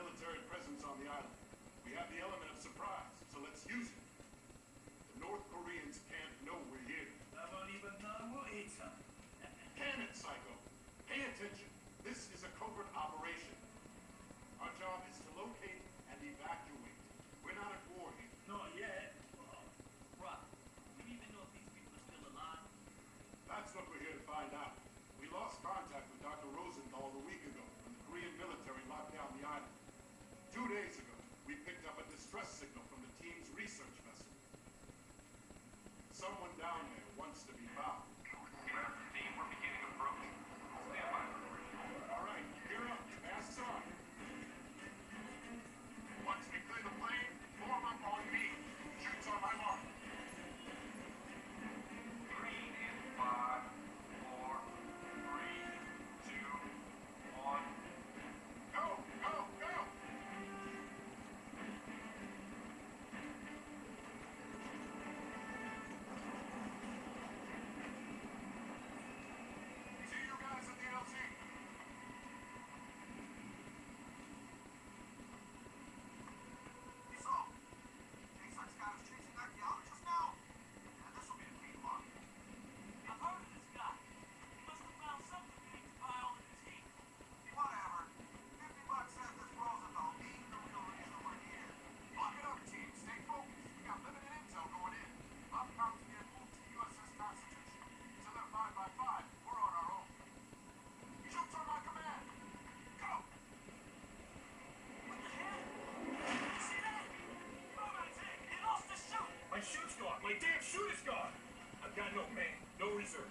military presence on the island. We have the element of surprise, so let's use it. The North Koreans can't know we're here. I don't even know we'll eat some. Damn it, Psycho. Pay attention. This is a covert operation. Our job is to locate and evacuate. We're not at war here. Not yet. Right. Do we even know if these people are still alive? That's what we're here to find out. We lost contact with Dr. Rosenthal a week ago when the Korean military locked down the island. 2 days ago, we picked up a distress signal from the team's research vessel. Someone down there wants to be found. Team, we're beginning approach. Stand by. All right, gear up. Masks on. Once we clear the plane, form up on me. Shoots on my mark. 3 in 5, 4, 3, 2, 1. Go, go, go! See you guys at the LC. So, Jason's guy is chasing archaeologists now? Yeah, this will be a clean one. I've heard of this guy. He must have found something big to buy all the team. Whatever. $50 says this Rosenthal being the real reason we're here. Lock it up, team. Stay focused. We got limited intel going in. Up comes the move to USS Constitution. Until they're 5 by 5, we're on our own. Shoots on my command. Go! What the hell? Did you see that? Robots in. They lost the chute. My chute's gone. My damn chute is gone. I've got no man, no reserve.